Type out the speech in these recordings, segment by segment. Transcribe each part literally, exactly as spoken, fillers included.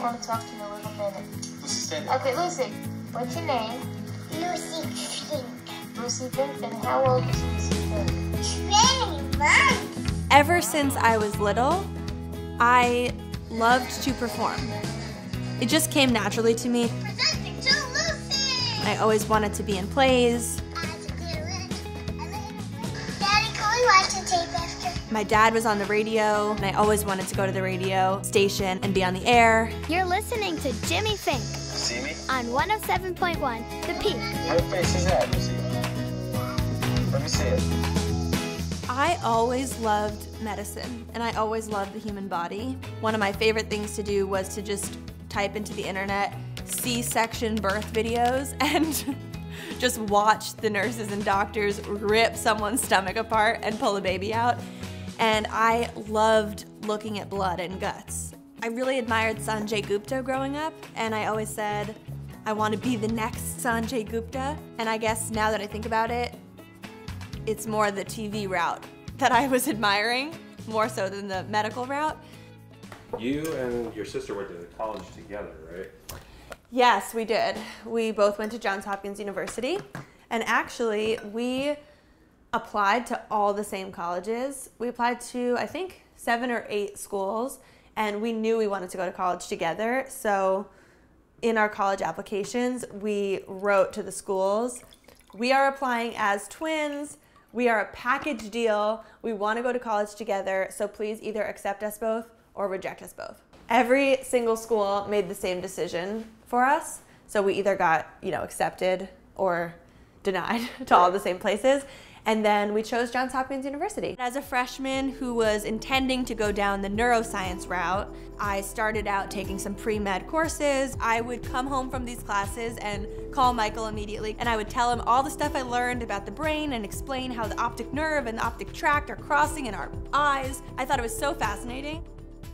just want to talk to you a little minute. Lucy, stand up. Okay, Lucy, what's your name? Lucie Fink. Lucie Fink, and how old is Lucie Fink? twenty months. Ever since I was little, I loved to perform. It just came naturally to me. Presenting to Lucy! I always wanted to be in plays. Daddy, can we watch the tape after? My dad was on the radio, and I always wanted to go to the radio station and be on the air. You're listening to Jimmy Fink. See me? On one oh seven point one, The Peak. What face is that, Lucy? Let me see it. I always loved medicine, and I always loved the human body. One of my favorite things to do was to just type into the internet C section birth videos and just watch the nurses and doctors rip someone's stomach apart and pull a baby out. And I loved looking at blood and guts. I really admired Sanjay Gupta growing up, and I always said, I want to be the next Sanjay Gupta. And I guess now that I think about it, it's more the T V route that I was admiring, more so than the medical route. You and your sister went to college together, right? Yes, we did. We both went to Johns Hopkins University, and actually we applied to all the same colleges. We applied to, I think, seven or eight schools, and we knew we wanted to go to college together, so in our college applications, we wrote to the schools, we are applying as twins, we are a package deal. We want to go to college together, so please either accept us both or reject us both. Every single school made the same decision for us, so we either got, you know, accepted or denied to all the same places, and then we chose Johns Hopkins University. As a freshman who was intending to go down the neuroscience route, I started out taking some pre-med courses. I would come home from these classes and call Michael immediately, and I would tell him all the stuff I learned about the brain and explain how the optic nerve and the optic tract are crossing in our eyes. I thought it was so fascinating.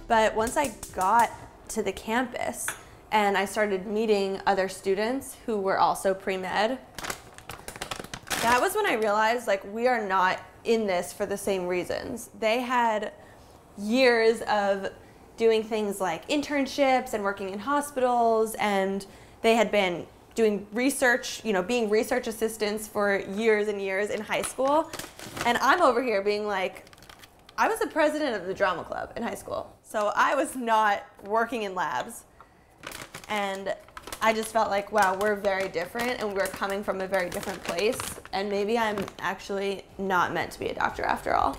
But once I got to the campus and I started meeting other students who were also pre-med, that was when I realized, like, we are not in this for the same reasons. They had years of doing things like internships and working in hospitals, and they had been doing research, you know, being research assistants for years and years in high school. And I'm over here being like, I was the president of the drama club in high school, so I was not working in labs. And I just felt like, wow, we're very different, and we're coming from a very different place, and maybe I'm actually not meant to be a doctor after all.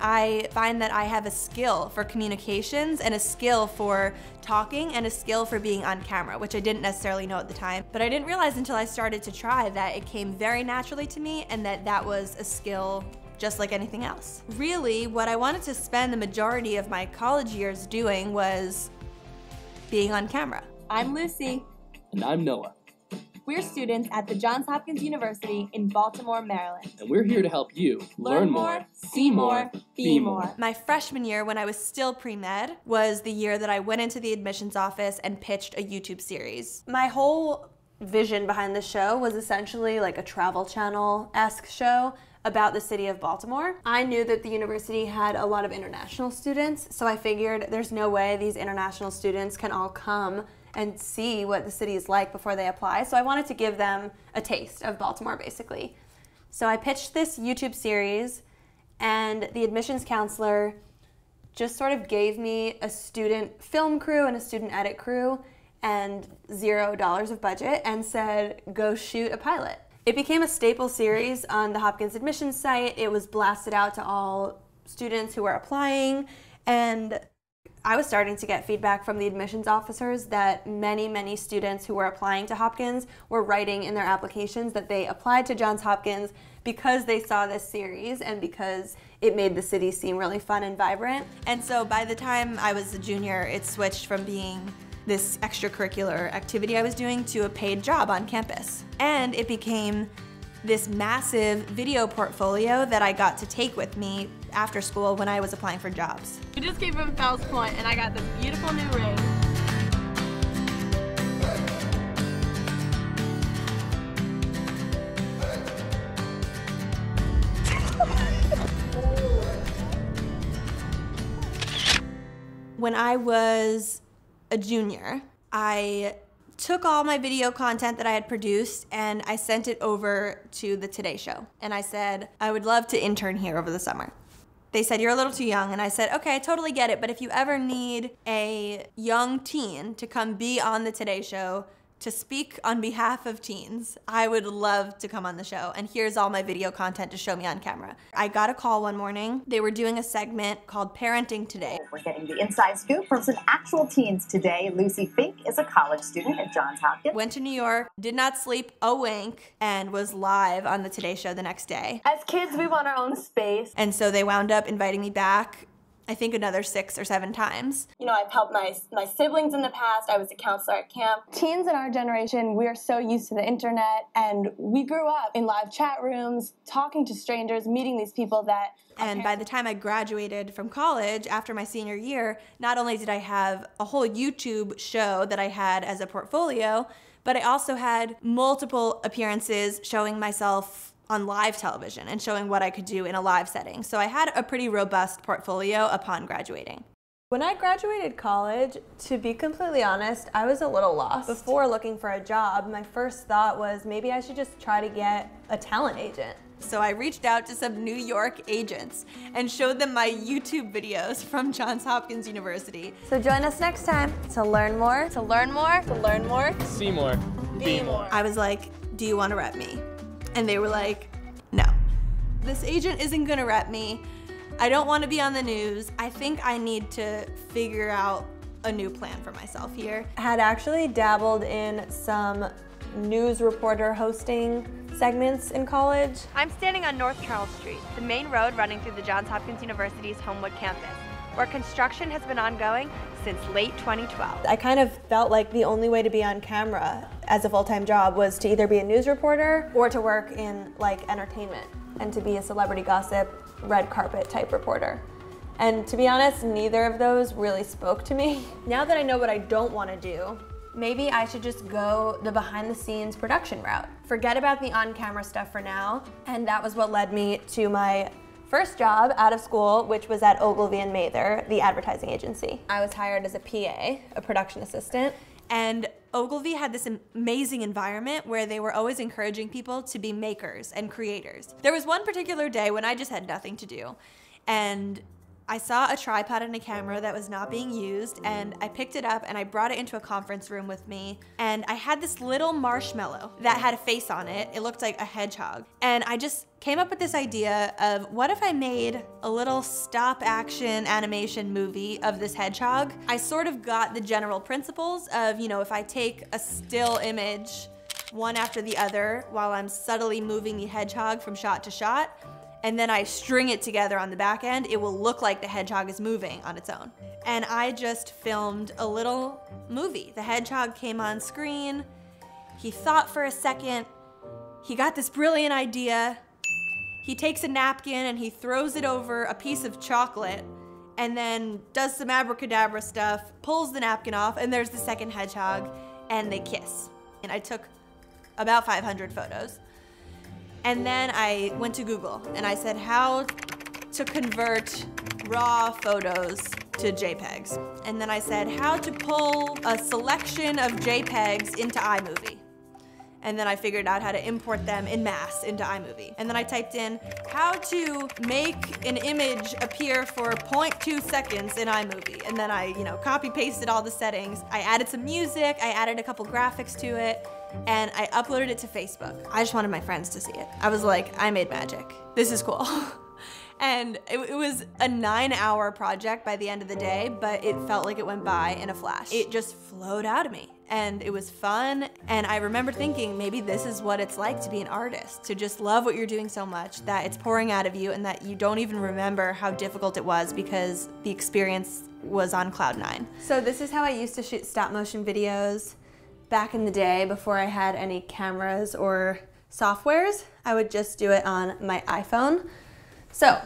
I find that I have a skill for communications and a skill for talking and a skill for being on camera, which I didn't necessarily know at the time, but I didn't realize until I started to try that it came very naturally to me, and that that was a skill just like anything else. Really, what I wanted to spend the majority of my college years doing was being on camera. I'm Lucy. And I'm Noah. We're students at the Johns Hopkins University in Baltimore, Maryland. And we're here to help you learn, learn more, more, see more, be more. more. My freshman year, when I was still pre-med, was the year that I went into the admissions office and pitched a YouTube series. My whole vision behind the show was essentially like a Travel Channel-esque show about the city of Baltimore. I knew that the university had a lot of international students, so I figured there's no way these international students can all come and see what the city is like before they apply. So I wanted to give them a taste of Baltimore, basically. So I pitched this YouTube series, and the admissions counselor just sort of gave me a student film crew and a student edit crew and zero dollars of budget and said, go shoot a pilot. It became a staple series on the Hopkins admissions site. It was blasted out to all students who were applying, and I was starting to get feedback from the admissions officers that many, many students who were applying to Hopkins were writing in their applications that they applied to Johns Hopkins because they saw this series and because it made the city seem really fun and vibrant. And so by the time I was a junior, it switched from being this extracurricular activity I was doing to a paid job on campus. And it became this massive video portfolio that I got to take with me after school when I was applying for jobs. We just came from Fells Point, and I got this beautiful new ring. When I was a junior, I took all my video content that I had produced and I sent it over to the Today Show. And I said, I would love to intern here over the summer. They said, you're a little too young. And I said, okay, I totally get it, but if you ever need a young teen to come be on the Today Show to speak on behalf of teens, I would love to come on the show. And here's all my video content to show me on camera. I got a call one morning. They were doing a segment called Parenting Today. We're getting the inside scoop from some actual teens today. Lucie Fink is a college student at Johns Hopkins. Went to New York, did not sleep a wink, and was live on the Today Show the next day. As kids, we want our own space. And so they wound up inviting me back, I think another six or seven times. You know, I've helped my, my siblings in the past. I was a counselor at camp. Teens in our generation, we are so used to the internet, and we grew up in live chat rooms, talking to strangers, meeting these people that... And by the time I graduated from college, after my senior year, not only did I have a whole YouTube show that I had as a portfolio, but I also had multiple appearances showing myself on live television and showing what I could do in a live setting. So I had a pretty robust portfolio upon graduating. When I graduated college, to be completely honest, I was a little lost. Before looking for a job, my first thought was maybe I should just try to get a talent agent. So I reached out to some New York agents and showed them my YouTube videos from Johns Hopkins University. So join us next time to learn more, to learn more, to learn more, see more, be more. I was like, do you want to rep me? And they were like, no. This agent isn't gonna rep me. I don't wanna be on the news. I think I need to figure out a new plan for myself here. I had actually dabbled in some news reporter hosting segments in college. I'm standing on North Charles Street, the main road running through the Johns Hopkins University's Homewood campus, where construction has been ongoing since late twenty twelve. I kind of felt like the only way to be on camera as a full-time job was to either be a news reporter or to work in like entertainment and to be a celebrity gossip, red carpet type reporter. And to be honest, neither of those really spoke to me. Now that I know what I don't want to do, maybe I should just go the behind the scenes production route. Forget about the on-camera stuff for now. And that was what led me to my first job out of school, which was at Ogilvy and Mather, the advertising agency. I was hired as a P A, a production assistant. And Ogilvy had this amazing environment where they were always encouraging people to be makers and creators. There was one particular day when I just had nothing to do, and I saw a tripod and a camera that was not being used, and I picked it up and I brought it into a conference room with me, and I had this little marshmallow that had a face on it. It looked like a hedgehog. And I just came up with this idea of, what if I made a little stop action animation movie of this hedgehog? I sort of got the general principles of, you know, if I take a still image one after the other while I'm subtly moving the hedgehog from shot to shot, and then I string it together on the back end, it will look like the hedgehog is moving on its own. And I just filmed a little movie. The hedgehog came on screen, he thought for a second, he got this brilliant idea, he takes a napkin and he throws it over a piece of chocolate, and then does some abracadabra stuff, pulls the napkin off, and there's the second hedgehog, and they kiss. And I took about five hundred photos. And then I went to Google and I said how to convert raw photos to JPEGs. And then I said how to pull a selection of JPEGs into iMovie. And then I figured out how to import them en masse into iMovie. And then I typed in how to make an image appear for zero point two seconds in iMovie. And then I, you know, copy pasted all the settings. I added some music, I added a couple graphics to it, and I uploaded it to Facebook. I just wanted my friends to see it. I was like, I made magic. This is cool. And it, it was a nine hour project by the end of the day, but it felt like it went by in a flash. It just flowed out of me and it was fun. And I remember thinking, maybe this is what it's like to be an artist, to just love what you're doing so much that it's pouring out of you and that you don't even remember how difficult it was because the experience was on cloud nine. So this is how I used to shoot stop motion videos. Back in the day, before I had any cameras or softwares, I would just do it on my iPhone. So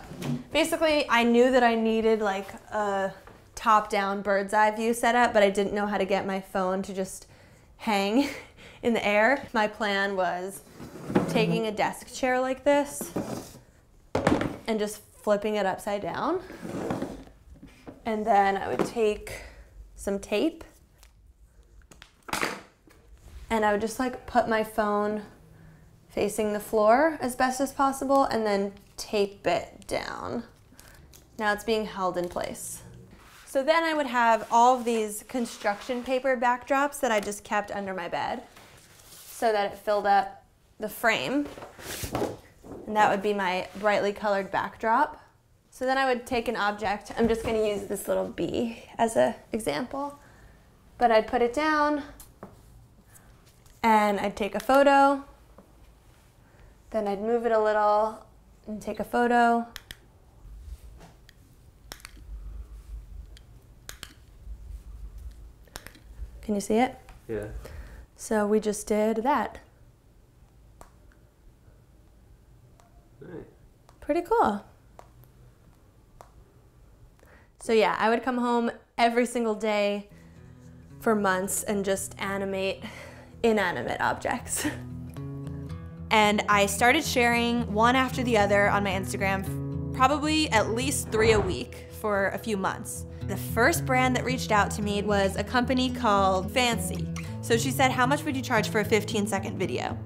basically, I knew that I needed like a top-down bird's eye view setup, but I didn't know how to get my phone to just hang in the air. My plan was taking a desk chair like this and just flipping it upside down. And then I would take some tape and I would just like put my phone facing the floor as best as possible and then tape it down. Now it's being held in place. So then I would have all of these construction paper backdrops that I just kept under my bed so that it filled up the frame. And that would be my brightly colored backdrop. So then I would take an object. I'm just gonna use this little bee as an example. But I'd put it down and I'd take a photo. Then I'd move it a little and take a photo. Can you see it? Yeah. So we just did that. Nice. Pretty cool. So yeah, I would come home every single day for months and just animate inanimate objects. And I started sharing one after the other on my Instagram, probably at least three a week for a few months. The first brand that reached out to me was a company called Fancy. So she said, how much would you charge for a fifteen second video?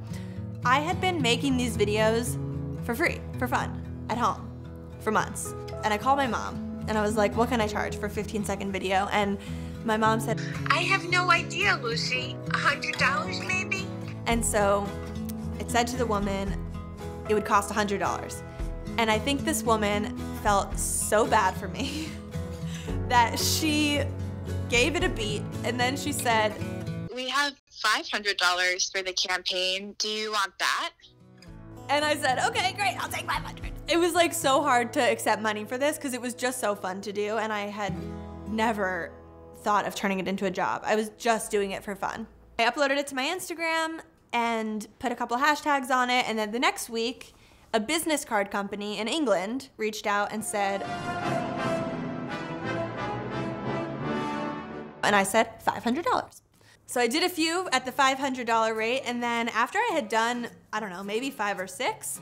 I had been making these videos for free, for fun, at home, for months. And I called my mom and I was like, what can I charge for a fifteen second video? And my mom said, I have no idea, Lucie, one hundred dollars maybe? And so it said to the woman, it would cost one hundred dollars. And I think this woman felt so bad for me that she gave it a beat, and then she said, we have five hundred dollars for the campaign. Do you want that? And I said, okay, great, I'll take five hundred dollars. It was like so hard to accept money for this because it was just so fun to do, and I had never thought of turning it into a job. I was just doing it for fun. I uploaded it to my Instagram and put a couple hashtags on it, and then the next week, a business card company in England reached out and said, and I said five hundred dollars. So I did a few at the five hundred dollar rate, and then after I had done, I don't know, maybe five or six,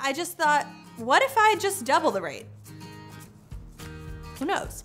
I just thought, what if I just double the rate? Who knows?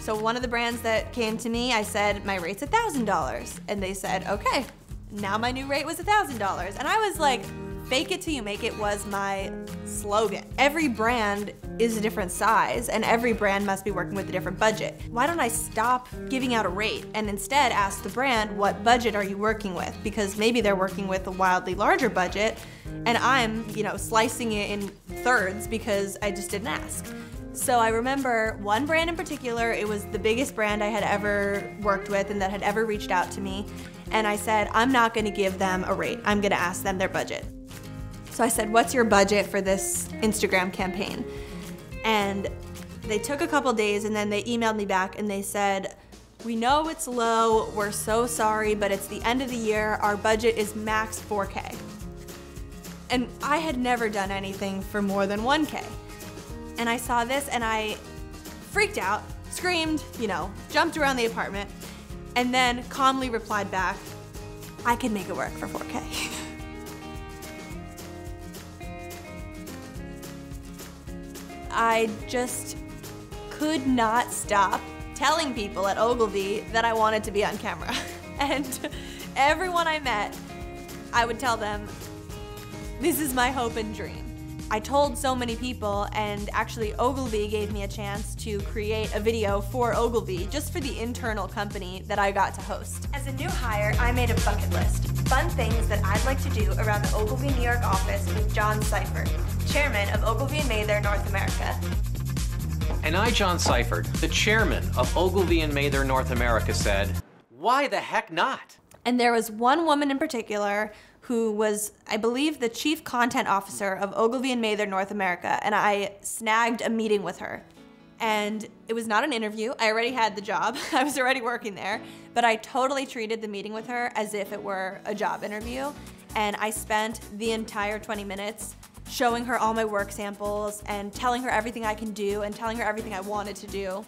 So one of the brands that came to me, I said, my rate's one thousand dollars. And they said, okay, now my new rate was one thousand dollars. And I was like, fake it till you make it was my slogan. Every brand is a different size, and every brand must be working with a different budget. Why don't I stop giving out a rate and instead ask the brand, what budget are you working with? Because maybe they're working with a wildly larger budget, and I'm, you know, slicing it in thirds because I just didn't ask. So I remember one brand in particular, it was the biggest brand I had ever worked with and that had ever reached out to me, and I said, I'm not gonna give them a rate. I'm gonna ask them their budget. So I said, what's your budget for this Instagram campaign? And they took a couple days and then they emailed me back and they said, we know it's low, we're so sorry, but it's the end of the year, our budget is max four K. And I had never done anything for more than one K. And I saw this and I freaked out, screamed, you know, jumped around the apartment, and then calmly replied back, I can make it work for four K. I just could not stop telling people at Ogilvy that I wanted to be on camera. And everyone I met, I would tell them, this is my hope and dream. I told so many people, and actually Ogilvy gave me a chance to create a video for Ogilvy, just for the internal company that I got to host. As a new hire, I made a bucket list. Fun things that I'd like to do around the Ogilvy New York office with John Seifert, chairman of Ogilvy and Mather North America. And I, John Seifert, the chairman of Ogilvy and Mather North America, said, why the heck not? And there was one woman in particular who was, I believe, the chief content officer of Ogilvy and Mather North America, and I snagged a meeting with her. And it was not an interview. I already had the job. I was already working there. But I totally treated the meeting with her as if it were a job interview. And I spent the entire twenty minutes showing her all my work samples and telling her everything I can do and telling her everything I wanted to do.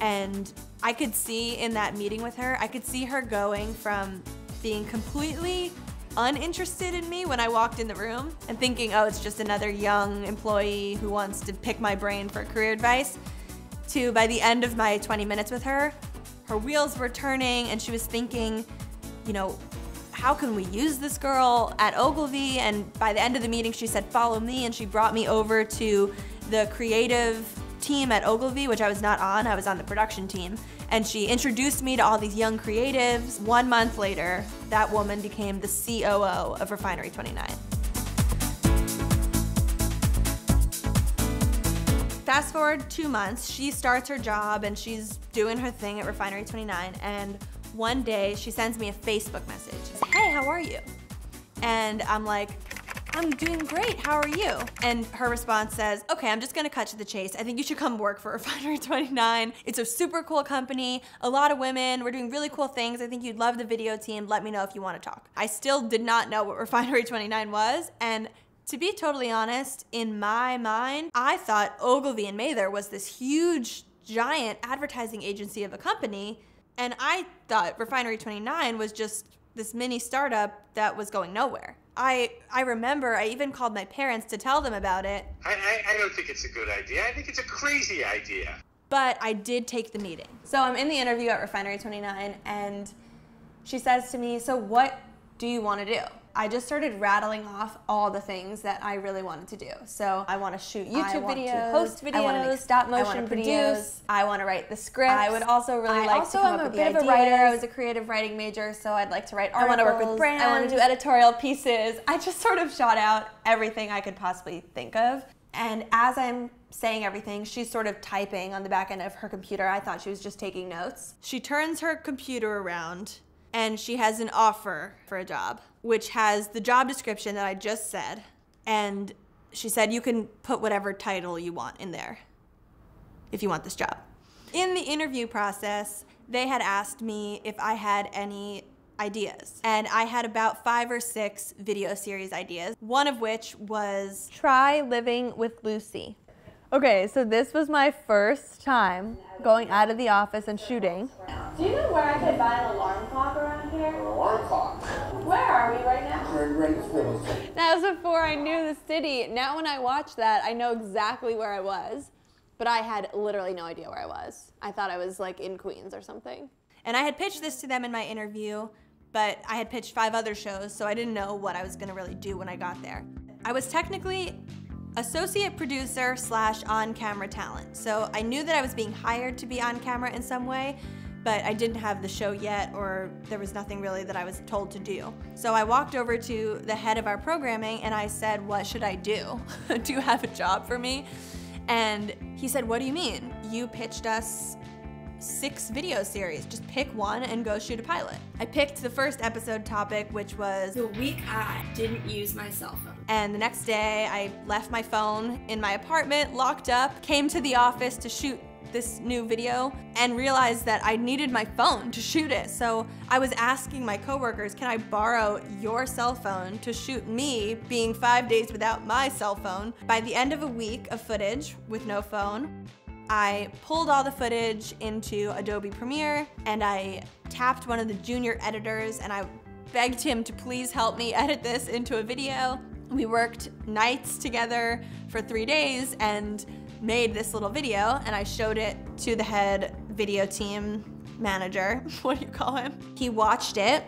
And I could see in that meeting with her, I could see her going from being completely uninterested in me when I walked in the room and thinking, oh, it's just another young employee who wants to pick my brain for career advice, to by the end of my twenty minutes with her, her wheels were turning and she was thinking, you know, how can we use this girl at Ogilvy? And by the end of the meeting, she said, follow me, and she brought me over to the creative team at Ogilvy, which I was not on, I was on the production team. And she introduced me to all these young creatives. One month later, that woman became the C O O of Refinery twenty-nine. Fast forward two months, she starts her job and she's doing her thing at Refinery twenty-nine, and one day she sends me a Facebook message. Says, hey, how are you? And I'm like, I'm doing great, how are you? And her response says, okay, I'm just gonna cut to the chase. I think you should come work for Refinery twenty-nine. It's a super cool company, a lot of women, we're doing really cool things. I think you'd love the video team, let me know if you wanna talk. I still did not know what Refinery twenty-nine was, and to be totally honest, in my mind, I thought Ogilvy and Mather was this huge, giant advertising agency of a company, and I thought Refinery twenty-nine was just this mini startup that was going nowhere. I, I remember I even called my parents to tell them about it. I, I, I don't think it's a good idea. I think it's a crazy idea. But I did take the meeting. So I'm in the interview at Refinery twenty-nine, and she says to me, so what do you want to do? I just started rattling off all the things that I really wanted to do. So I want to shoot YouTube videos, to host videos, I want to make stop motion I want to videos, produce, I want to write the scripts. I would also really I like also to come up with the ideas. I also am a bit of a writer. I was a creative writing major, so I'd like to write articles. I want to work with brands. I want to do editorial pieces. I just sort of shot out everything I could possibly think of. And as I'm saying everything, she's sort of typing on the back end of her computer. I thought she was just taking notes. She turns her computer around and she has an offer for a job, which has the job description that I just said. And she said, you can put whatever title you want in there if you want this job. In the interview process, they had asked me if I had any ideas. And I had about five or six video series ideas, one of which was Try Living with Lucie. Okay, so this was my first time going out of the office and shooting. Do you know where I could buy an alarm clock around here? An alarm clock? Where are we right now? We're in Brighton Made. That was before I knew the city. Now when I watch that, I know exactly where I was, but I had literally no idea where I was. I thought I was like in Queens or something. And I had pitched this to them in my interview, but I had pitched five other shows, so I didn't know what I was gonna really do when I got there. I was technically associate producer slash on-camera talent. So I knew that I was being hired to be on camera in some way, but I didn't have the show yet, or there was nothing really that I was told to do. So I walked over to the head of our programming and I said, what should I do? Do you have a job for me? And he said, what do you mean? You pitched us six video series. Just pick one and go shoot a pilot. I picked the first episode topic, which was the week I didn't use my cell phone. And the next day I left my phone in my apartment, locked up, came to the office to shoot this new video and realized that I needed my phone to shoot it. So I was asking my coworkers, can I borrow your cell phone to shoot me being five days without my cell phone? By the end of a week of footage with no phone, I pulled all the footage into Adobe Premiere and I tapped one of the junior editors and I begged him to please help me edit this into a video. We worked nights together for three days and made this little video, and I showed it to the head video team manager, what do you call him? He watched it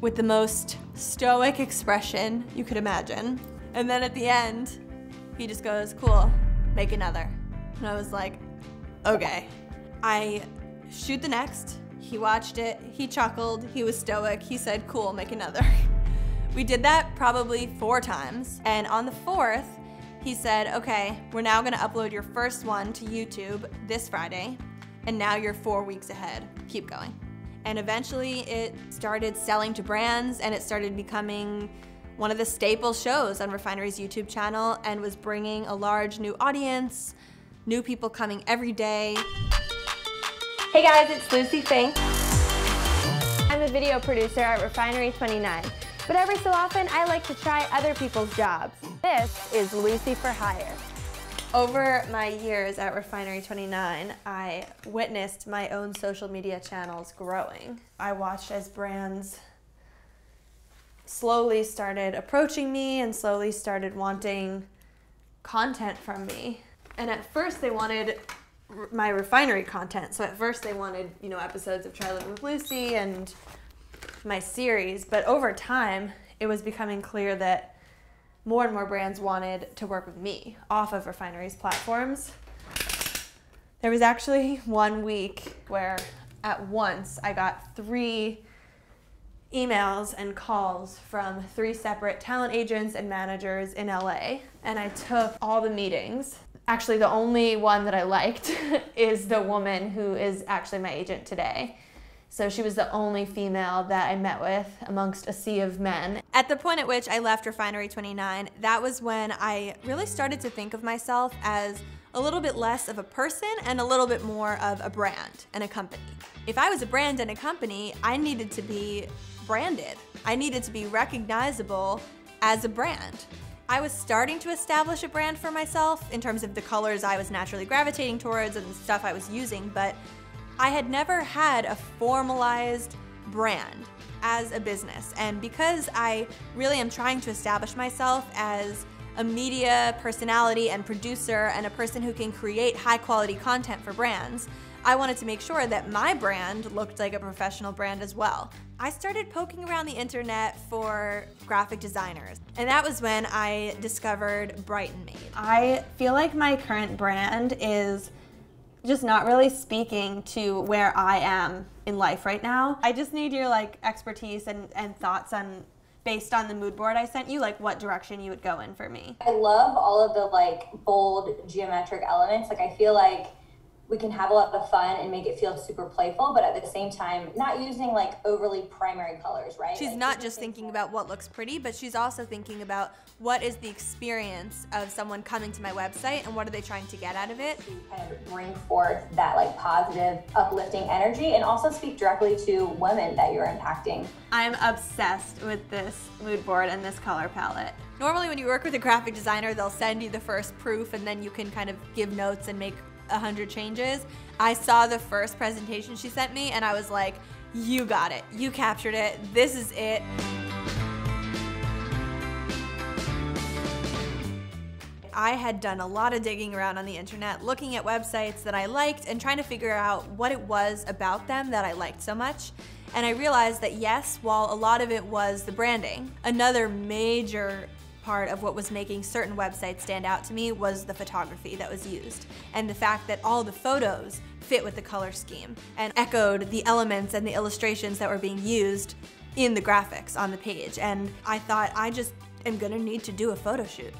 with the most stoic expression you could imagine. And then at the end, he just goes, cool, make another. And I was like, okay. I shoot the next, he watched it, he chuckled, he was stoic, he said, cool, make another. We did that probably four times, and on the fourth, he said, okay, we're now gonna upload your first one to YouTube this Friday, and now you're four weeks ahead, keep going. And eventually it started selling to brands, and it started becoming one of the staple shows on Refinery's YouTube channel, and was bringing a large new audience, new people coming every day. Hey guys, it's Lucie Fink. I'm a video producer at Refinery twenty-nine, but every so often I like to try other people's jobs. This is Lucy for Hire. Over my years at Refinery twenty-nine, I witnessed my own social media channels growing. I watched as brands slowly started approaching me and slowly started wanting content from me. And at first they wanted my Refinery content. So at first they wanted, you know, episodes of Try Living with Lucie and my series, but over time, it was becoming clear that more and more brands wanted to work with me off of Refinery's platforms. There was actually one week where at once I got three emails and calls from three separate talent agents and managers in L A, and I took all the meetings. Actually, the only one that I liked is the woman who is actually my agent today. So she was the only female that I met with amongst a sea of men. At the point at which I left Refinery twenty-nine, that was when I really started to think of myself as a little bit less of a person and a little bit more of a brand and a company. If I was a brand and a company, I needed to be branded. I needed to be recognizable as a brand. I was starting to establish a brand for myself in terms of the colors I was naturally gravitating towards and the stuff I was using, but I had never had a formalized brand as a business. And because I really am trying to establish myself as a media personality and producer and a person who can create high quality content for brands, I wanted to make sure that my brand looked like a professional brand as well. I started poking around the internet for graphic designers, and that was when I discovered Brighton Made. I feel like my current brand is just not really speaking to where I am in life right now. I just need your like expertise and, and thoughts on, based on the mood board I sent you, like what direction you would go in for me. I love all of the like bold geometric elements. Like I feel like we can have a lot of fun and make it feel super playful, but at the same time, not using like overly primary colors, right? She's like, not just thinking about what looks pretty, but she's also thinking about what is the experience of someone coming to my website and what are they trying to get out of it. You kind of bring forth that like positive, uplifting energy and also speak directly to women that you're impacting. I'm obsessed with this mood board and this color palette. Normally when you work with a graphic designer, they'll send you the first proof and then you can kind of give notes and make a hundred changes. I saw the first presentation she sent me and I was like, you got it, you captured it, this is it. I had done a lot of digging around on the internet, looking at websites that I liked and trying to figure out what it was about them that I liked so much. And I realized that yes, while a lot of it was the branding, another major part of what was making certain websites stand out to me was the photography that was used and the fact that all the photos fit with the color scheme and echoed the elements and the illustrations that were being used in the graphics on the page. And I thought, I just am gonna need to do a photo shoot.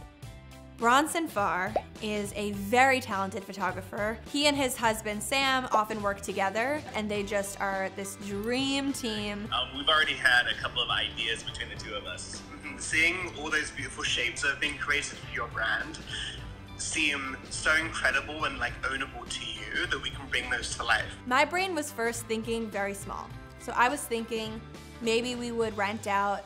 Bronson Farr is a very talented photographer. He and his husband, Sam, often work together, and they just are this dream team. Um, we've already had a couple of ideas between the two of us. Seeing all those beautiful shapes that have been created for your brand seem so incredible and like ownable to you that we can bring those to life. My brain was first thinking very small. So I was thinking maybe we would rent out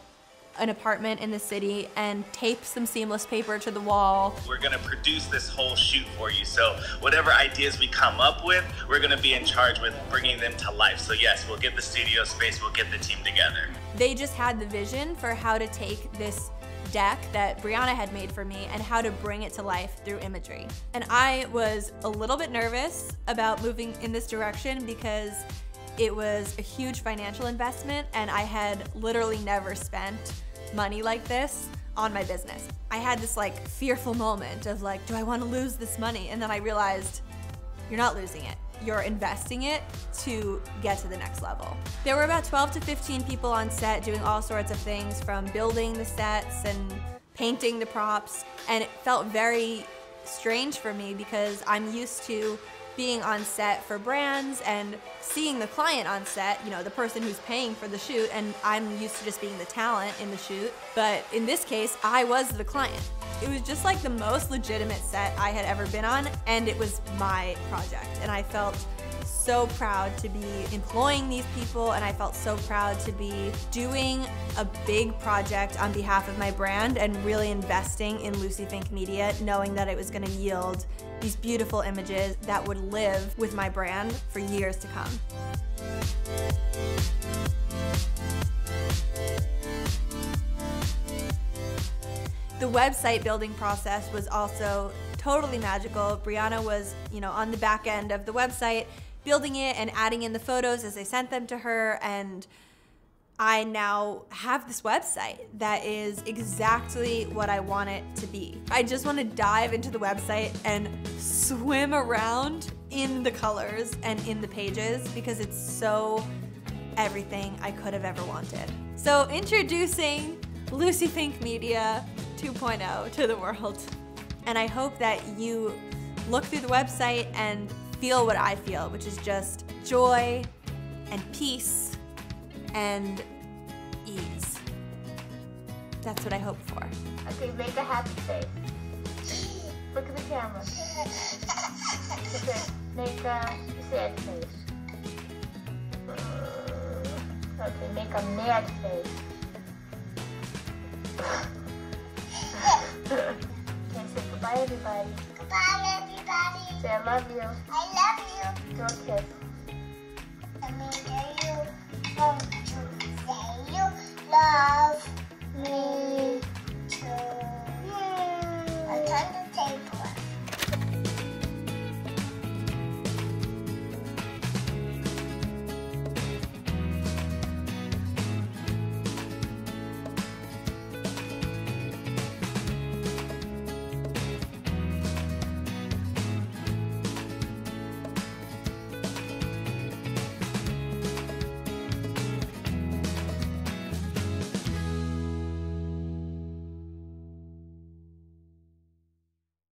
an apartment in the city and tape some seamless paper to the wall. We're gonna produce this whole shoot for you, so whatever ideas we come up with, we're gonna be in charge with bringing them to life. So yes, we'll get the studio space, we'll get the team together. They just had the vision for how to take this deck that Brianna had made for me and how to bring it to life through imagery. And I was a little bit nervous about moving in this direction because it was a huge financial investment and I had literally never spent money like this on my business. I had this like fearful moment of like, do I want to lose this money? And then I realized, you're not losing it. You're investing it to get to the next level. There were about twelve to fifteen people on set doing all sorts of things, from building the sets and painting the props. And it felt very strange for me because I'm used to being on set for brands and seeing the client on set, you know, the person who's paying for the shoot, and I'm used to just being the talent in the shoot. But in this case, I was the client. It was just like the most legitimate set I had ever been on, and it was my project. And I felt so proud to be employing these people, and I felt so proud to be doing a big project on behalf of my brand and really investing in Lucie Fink Media, knowing that it was gonna yield these beautiful images that would live with my brand for years to come. The website building process was also totally magical. Brianna was, you know, on the back end of the website, building it and adding in the photos as I sent them to her, and I now have this website that is exactly what I want it to be. I just want to dive into the website and swim around in the colors and in the pages because it's so everything I could have ever wanted. So introducing Lucie Fink Media two point oh to the world. And I hope that you look through the website and feel what I feel, which is just joy and peace and ease. That's what I hope for. Okay, make a happy face. Look at the camera. Okay, make a sad face. Okay, make a mad face. Okay, say goodbye everybody. Goodbye everybody. Say I love you. I love you. Don't kiss. Amazing.